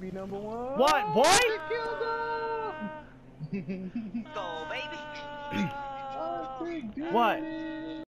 be number one. What, boy? Go, baby. What?